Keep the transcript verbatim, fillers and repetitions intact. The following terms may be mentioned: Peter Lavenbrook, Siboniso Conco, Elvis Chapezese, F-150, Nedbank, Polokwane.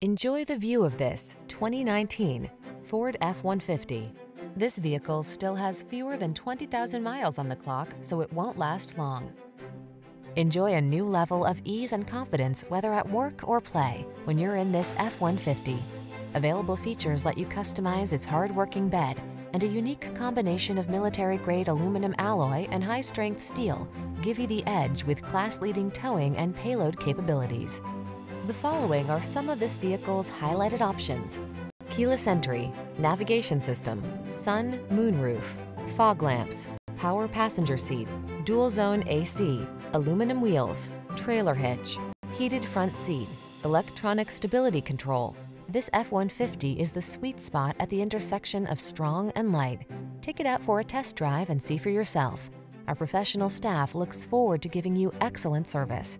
Enjoy the view of this twenty nineteen Ford F one fifty. This vehicle still has fewer than twenty thousand miles on the clock, so it won't last long. Enjoy a new level of ease and confidence, whether at work or play, when you're in this F one fifty. Available features let you customize its hard-working bed, and a unique combination of military-grade aluminum alloy and high-strength steel give you the edge with class-leading towing and payload capabilities. The following are some of this vehicle's highlighted options: keyless entry, navigation system, sun, moon roof, fog lamps, power passenger seat, dual zone A C, aluminum wheels, trailer hitch, heated front seat, electronic stability control. This F one fifty is the sweet spot at the intersection of strong and light. Take it out for a test drive and see for yourself. Our professional staff looks forward to giving you excellent service.